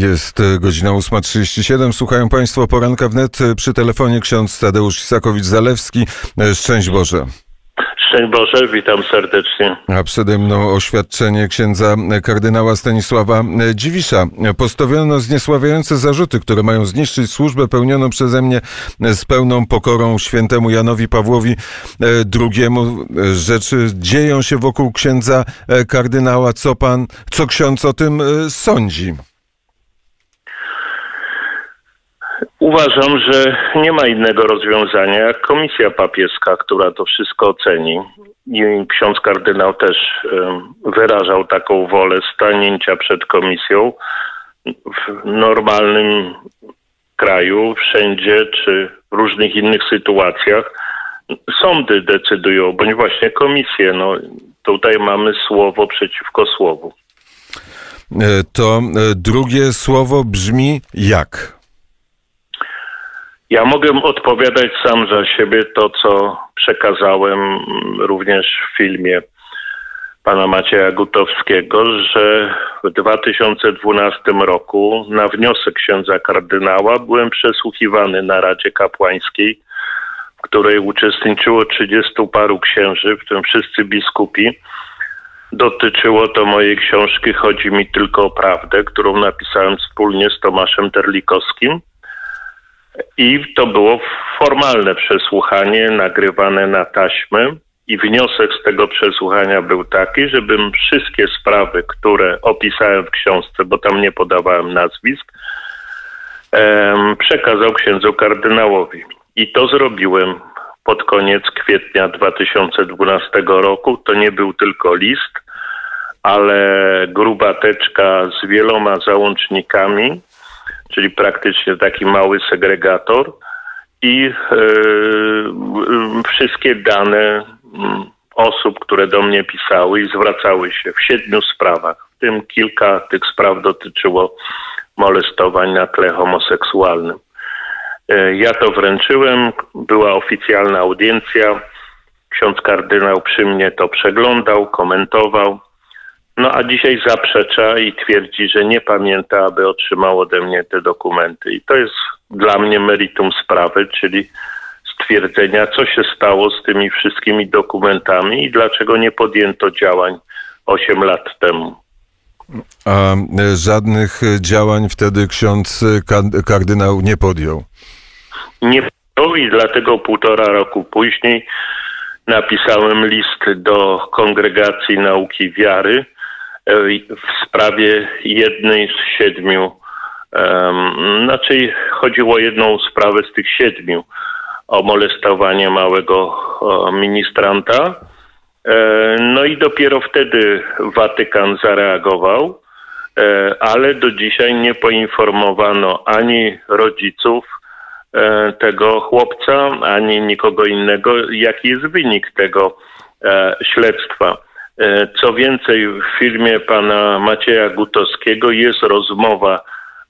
Jest godzina 8:37. Słuchają Państwo Poranka Wnet. Przy telefonie ksiądz Tadeusz Isakowicz-Zaleski. Szczęść Boże. Szczęść Boże, witam serdecznie. A przede mną oświadczenie księdza kardynała Stanisława Dziwisza. Postawiono zniesławiające zarzuty, które mają zniszczyć służbę pełnioną przeze mnie z pełną pokorą świętemu Janowi Pawłowi II. Rzeczy dzieją się wokół księdza kardynała. Co ksiądz o tym sądzi? Uważam, że nie ma innego rozwiązania jak komisja papieska, która to wszystko oceni. I ksiądz kardynał też wyrażał taką wolę stanięcia przed komisją. W normalnym kraju, wszędzie czy w różnych innych sytuacjach sądy decydują, bądź właśnie komisje. No, tutaj mamy słowo przeciwko słowu. To drugie słowo brzmi jak? Ja mogę odpowiadać sam za siebie to, co przekazałem również w filmie pana Macieja Gutowskiego, że w 2012 roku na wniosek księdza kardynała byłem przesłuchiwany na Radzie Kapłańskiej, w której uczestniczyło 30 paru księży, w tym wszyscy biskupi. Dotyczyło to mojej książki Chodzi mi tylko o prawdę, którą napisałem wspólnie z Tomaszem Terlikowskim. I to było formalne przesłuchanie nagrywane na taśmę i wniosek z tego przesłuchania był taki, żebym wszystkie sprawy, które opisałem w książce, bo tam nie podawałem nazwisk, przekazał księdzu kardynałowi. I to zrobiłem pod koniec kwietnia 2012 roku. To nie był tylko list, ale gruba teczka z wieloma załącznikami, czyli praktycznie taki mały segregator i wszystkie dane osób, które do mnie pisały i zwracały się w 7 sprawach. W tym kilka tych spraw dotyczyło molestowań na tle homoseksualnym. Ja to wręczyłem, była oficjalna audiencja, ksiądz kardynał przy mnie to przeglądał, komentował. No a dzisiaj zaprzecza i twierdzi, że nie pamięta, aby otrzymał ode mnie te dokumenty. I to jest dla mnie meritum sprawy, czyli stwierdzenia, co się stało z tymi wszystkimi dokumentami i dlaczego nie podjęto działań 8 lat temu. A żadnych działań wtedy ksiądz kardynał nie podjął? Nie podjął i dlatego 1,5 roku później napisałem list do Kongregacji Nauki Wiary w sprawie jednej z 7, znaczy chodziło o jedną sprawę z tych 7, o molestowanie małego ministranta. No i dopiero wtedy Watykan zareagował, ale do dzisiaj nie poinformowano ani rodziców tego chłopca, ani nikogo innego, jaki jest wynik tego śledztwa. Co więcej, w filmie pana Macieja Gutowskiego jest rozmowa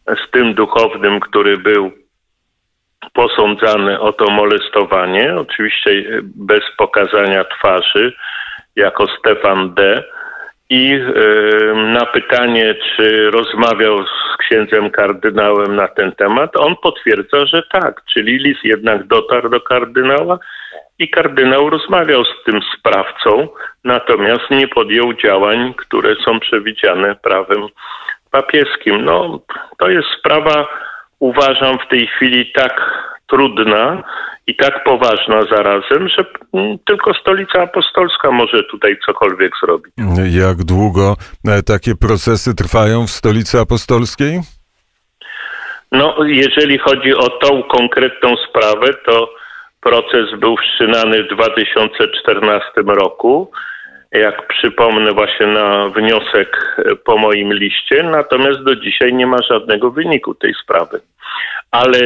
z tym duchownym, który był posądzany o to molestowanie, oczywiście bez pokazania twarzy, jako Stefan D. I na pytanie, czy rozmawiał z księdzem kardynałem na ten temat, on potwierdza, że tak, czyli list jednak dotarł do kardynała i kardynał rozmawiał z tym sprawcą, natomiast nie podjął działań, które są przewidziane prawem papieskim. No, to jest sprawa, uważam, w tej chwili tak trudna i tak poważna zarazem, że tylko Stolica Apostolska może tutaj cokolwiek zrobić. Jak długo takie procesy trwają w Stolicy Apostolskiej? No, jeżeli chodzi o tą konkretną sprawę, to proces był wszczynany w 2014 roku. Jak przypomnę, właśnie na wniosek po moim liście, natomiast do dzisiaj nie ma żadnego wyniku tej sprawy. Ale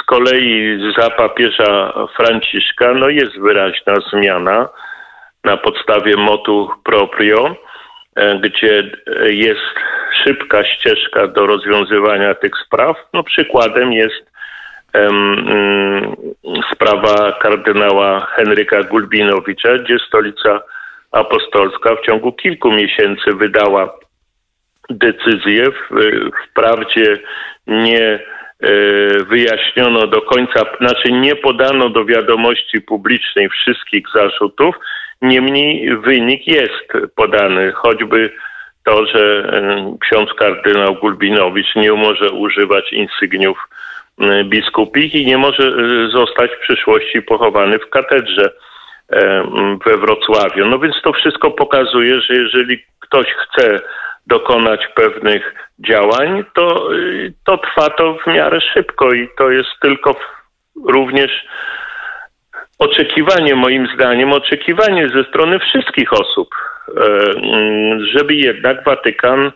z kolei za papieża Franciszka no jest wyraźna zmiana na podstawie motu proprio, gdzie jest szybka ścieżka do rozwiązywania tych spraw. No, przykładem jest sprawa kardynała Henryka Gulbinowicza, gdzie Stolica Apostolska w ciągu kilku miesięcy wydała decyzję. Wprawdzie nie wyjaśniono do końca, znaczy nie podano do wiadomości publicznej wszystkich zarzutów, niemniej wynik jest podany, choćby to, że ksiądz kardynał Gulbinowicz nie może używać insygniów biskupich i nie może zostać w przyszłości pochowany w katedrze we Wrocławiu. No więc to wszystko pokazuje, że jeżeli ktoś chce dokonać pewnych działań, to trwa to w miarę szybko i to jest tylko również oczekiwanie, moim zdaniem, oczekiwanie ze strony wszystkich osób, żeby jednak Watykan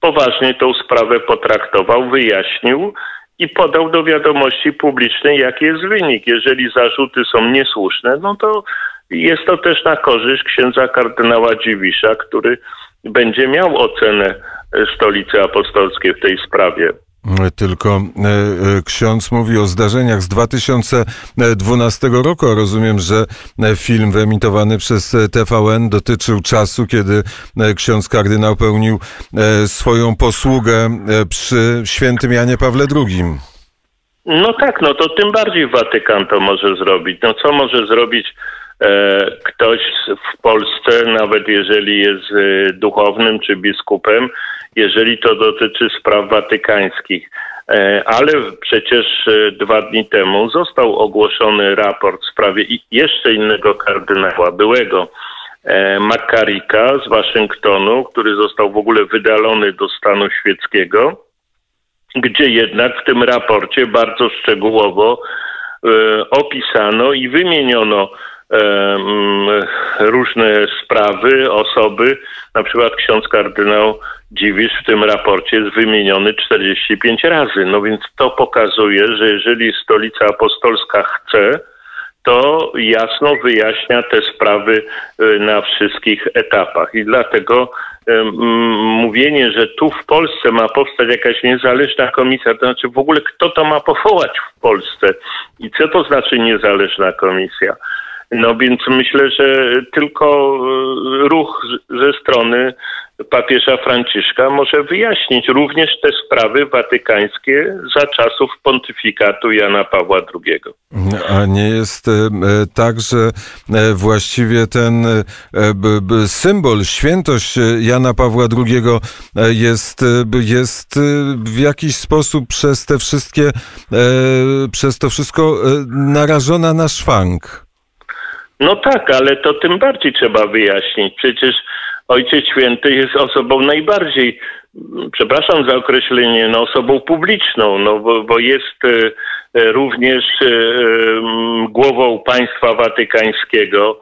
poważnie tą sprawę potraktował, wyjaśnił i podał do wiadomości publicznej, jaki jest wynik. Jeżeli zarzuty są niesłuszne, no to jest to też na korzyść księdza kardynała Dziwisza, który będzie miał ocenę Stolicy Apostolskiej w tej sprawie. Tylko ksiądz mówi o zdarzeniach z 2012 roku. Rozumiem, że film wyemitowany przez TVN dotyczył czasu, kiedy ksiądz kardynał pełnił swoją posługę przy świętym Janie Pawle II. No tak, no to tym bardziej Watykan to może zrobić. No co może zrobić ktoś w Polsce, nawet jeżeli jest duchownym czy biskupem, jeżeli to dotyczy spraw watykańskich. Ale przecież 2 dni temu został ogłoszony raport w sprawie jeszcze innego kardynała, byłego McCarricka z Waszyngtonu, który został w ogóle wydalony do stanu świeckiego, gdzie jednak w tym raporcie bardzo szczegółowo opisano i wymieniono różne sprawy, osoby, na przykład ksiądz kardynał Dziwisz w tym raporcie jest wymieniony 45 razy. No więc to pokazuje, że jeżeli Stolica Apostolska chce, to jasno wyjaśnia te sprawy na wszystkich etapach. I dlatego mówienie, że tu w Polsce ma powstać jakaś niezależna komisja, to znaczy w ogóle kto to ma powołać w Polsce i co to znaczy niezależna komisja. No więc myślę, że tylko ruch ze strony papieża Franciszka może wyjaśnić również te sprawy watykańskie za czasów pontyfikatu Jana Pawła II. A nie jest tak, że właściwie ten symbol, świętość Jana Pawła II jest w jakiś sposób przez to wszystko narażona na szwank? No tak, ale to tym bardziej trzeba wyjaśnić. Przecież Ojciec Święty jest osobą najbardziej, przepraszam za określenie, no osobą publiczną, no bo jest również głową państwa watykańskiego,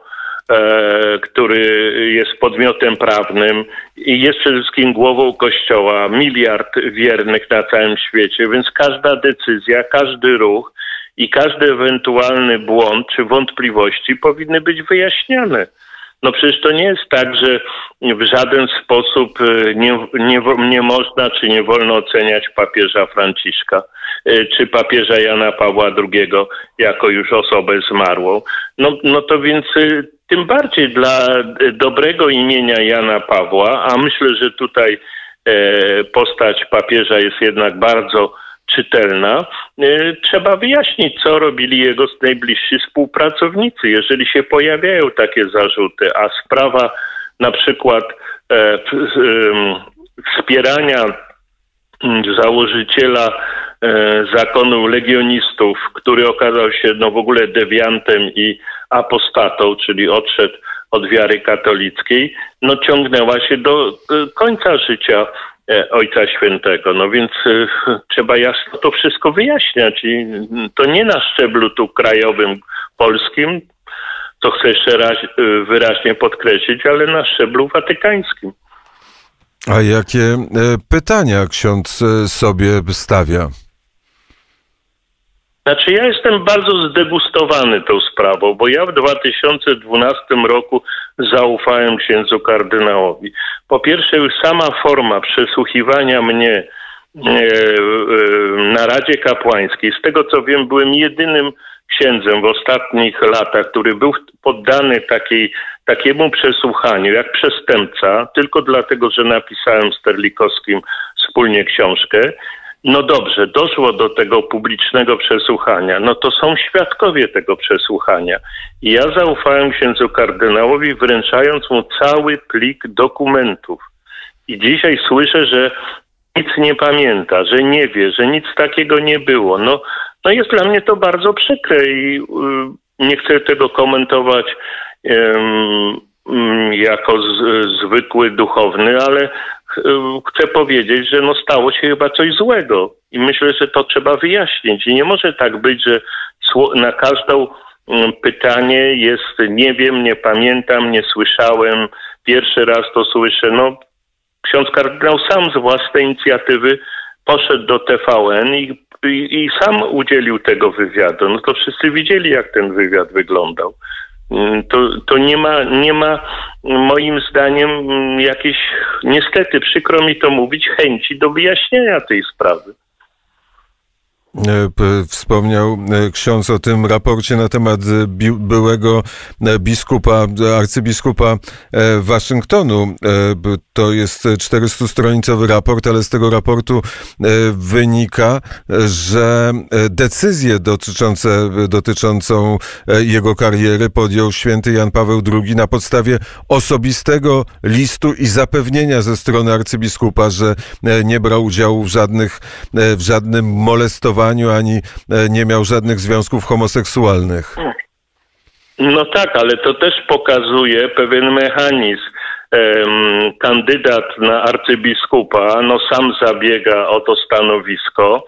który jest podmiotem prawnym i jest przede wszystkim głową Kościoła, 1 miliard wiernych na całym świecie, więc każda decyzja, każdy ruch i każdy ewentualny błąd czy wątpliwości powinny być wyjaśniane. No przecież to nie jest tak, że w żaden sposób nie można czy nie wolno oceniać papieża Franciszka czy papieża Jana Pawła II jako już osobę zmarłą. No to więc tym bardziej dla dobrego imienia Jana Pawła, a myślę, że tutaj postać papieża jest jednak bardzo czytelna, trzeba wyjaśnić, co robili jego najbliżsi współpracownicy, jeżeli się pojawiają takie zarzuty, a sprawa na przykład wspierania założyciela zakonu legionistów, który okazał się w ogóle dewiantem i apostatą, czyli odszedł od wiary katolickiej, ciągnęła się do końca życia Ojca Świętego. No więc trzeba jasno to wszystko wyjaśniać i to nie na szczeblu tu krajowym, polskim, to chcę jeszcze raz wyraźnie podkreślić, ale na szczeblu watykańskim. A jakie pytania ksiądz sobie stawia? Znaczy ja jestem bardzo zdegustowany tą sprawą, bo ja w 2012 roku zaufałem księdzu kardynałowi. Po pierwsze, już sama forma przesłuchiwania mnie na Radzie Kapłańskiej, z tego co wiem, byłem jedynym księdzem w ostatnich latach, który był poddany takiemu przesłuchaniu jak przestępca, tylko dlatego, że napisałem z Terlikowskim wspólnie książkę, no dobrze, doszło do tego publicznego przesłuchania, no to są świadkowie tego przesłuchania. I ja zaufałem księdzu kardynałowi, wręczając mu cały plik dokumentów. I dzisiaj słyszę, że nic nie pamięta, że nie wie, że nic takiego nie było. No jest dla mnie to bardzo przykre i nie chcę tego komentować jako zwykły duchowny, ale chcę powiedzieć, że no stało się chyba coś złego i myślę, że to trzeba wyjaśnić. I nie może tak być, że na każdą pytanie jest nie wiem, nie pamiętam, nie słyszałem, pierwszy raz to słyszę. No, ksiądz kardynał sam z własnej inicjatywy poszedł do TVN i sam udzielił tego wywiadu. No to wszyscy widzieli, jak ten wywiad wyglądał. To nie ma moim zdaniem jakiejś, niestety przykro mi to mówić, chęci do wyjaśnienia tej sprawy. Wspomniał ksiądz o tym raporcie na temat byłego arcybiskupa Waszyngtonu. To jest 400-stronicowy raport, ale z tego raportu wynika, że decyzję dotyczącą jego kariery podjął święty Jan Paweł II na podstawie osobistego listu i zapewnienia ze strony arcybiskupa, że nie brał udziału w żadnym molestowaniu, ani nie miał żadnych związków homoseksualnych. No tak, ale to też pokazuje pewien mechanizm. Kandydat na arcybiskupa sam zabiega o to stanowisko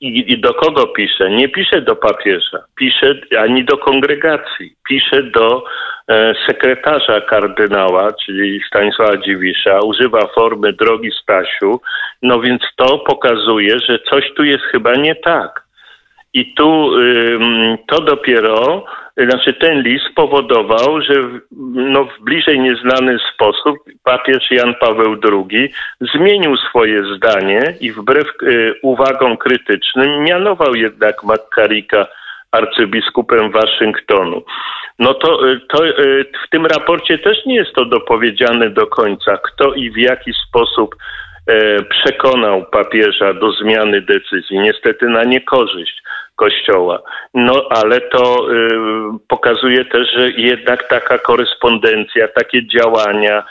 i do kogo pisze? Nie pisze do papieża, pisze ani do kongregacji, pisze do sekretarza kardynała, czyli Stanisława Dziwisza, używa formy drogi Stasiu, no więc to pokazuje, że coś tu jest chyba nie tak. I tu to dopiero, ten list powodował, że w bliżej nieznany sposób papież Jan Paweł II zmienił swoje zdanie i wbrew uwagom krytycznym mianował jednak McCarricka arcybiskupem Waszyngtonu. No to w tym raporcie też nie jest to dopowiedziane do końca, kto i w jaki sposób przekonał papieża do zmiany decyzji, niestety na niekorzyść Kościoła. No ale to pokazuje też, że jednak taka korespondencja, takie działania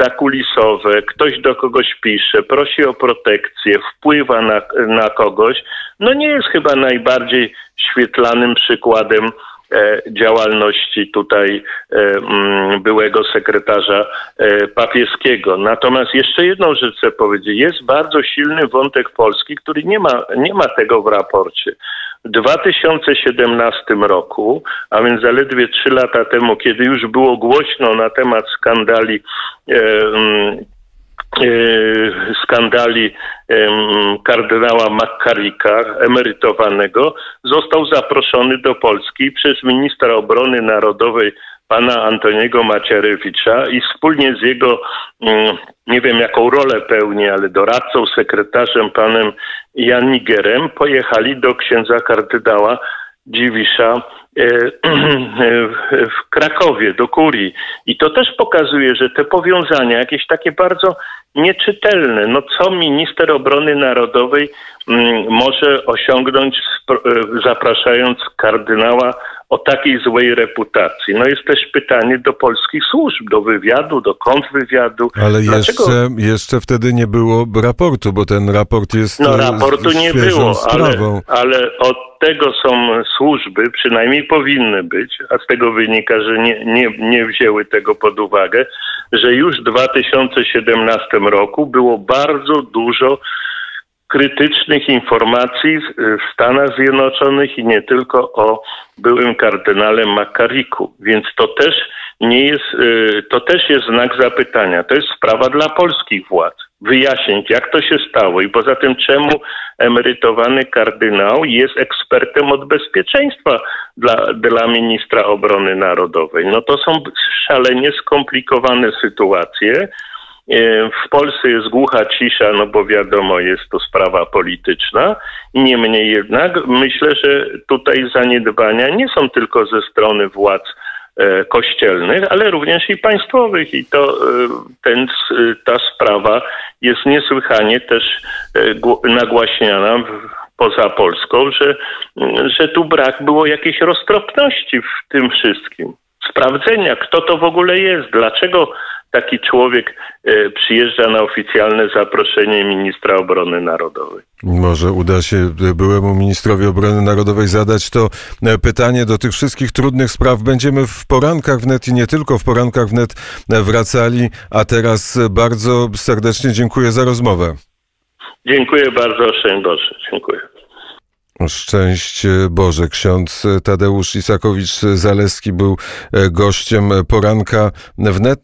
zakulisowe, ktoś do kogoś pisze, prosi o protekcję, wpływa na kogoś, no nie jest chyba najbardziej świetlanym przykładem działalności tutaj byłego sekretarza papieskiego. Natomiast jeszcze jedną rzecz chcę powiedzieć. Jest bardzo silny wątek Polski, który nie ma tego w raporcie. W 2017 roku, a więc zaledwie 3 lata temu, kiedy już było głośno na temat skandali kardynała McCarricka, emerytowanego, został zaproszony do Polski przez ministra obrony narodowej pana Antoniego Macierewicza i wspólnie z jego, nie wiem jaką rolę pełni, ale doradcą, sekretarzem panem Janigerem pojechali do księdza kardynała Dziwisza w Krakowie, do kurii. I to też pokazuje, że te powiązania jakieś takie bardzo nieczytelne. No co minister obrony narodowej może osiągnąć zapraszając kardynała o takiej złej reputacji? No jest też pytanie do polskich służb, do wywiadu, do kontrwywiadu. Ale jeszcze wtedy nie było raportu, bo ten raport jest raportu nie było, ale od tego są służby, przynajmniej powinny być, a z tego wynika, że nie wzięły tego pod uwagę, że już w 2017 roku było bardzo dużo krytycznych informacji w Stanach Zjednoczonych i nie tylko o byłym kardynale McCarricku. Więc to też jest znak zapytania. To jest sprawa dla polskich władz. Wyjaśnić, jak to się stało i poza tym czemu emerytowany kardynał jest ekspertem od bezpieczeństwa dla ministra obrony narodowej. No to są szalenie skomplikowane sytuacje W Polsce jest głucha cisza, no bo wiadomo, jest to sprawa polityczna. Niemniej jednak myślę, że tutaj zaniedbania nie są tylko ze strony władz kościelnych, ale również i państwowych, i to ta sprawa jest niesłychanie też nagłaśniana poza Polską, że tu brak było jakiejś roztropności w tym wszystkim. Sprawdzenia, kto to w ogóle jest, dlaczego taki człowiek przyjeżdża na oficjalne zaproszenie ministra obrony narodowej. Może uda się byłemu ministrowi obrony narodowej zadać to pytanie. Do tych wszystkich trudnych spraw będziemy w porankach wnet i nie tylko w porankach wnet wracali, a teraz bardzo serdecznie dziękuję za rozmowę. Dziękuję bardzo, szczęść Boże. Dziękuję. Szczęść Boże. Ksiądz Tadeusz Isakowicz-Zaleski był gościem poranka wnet.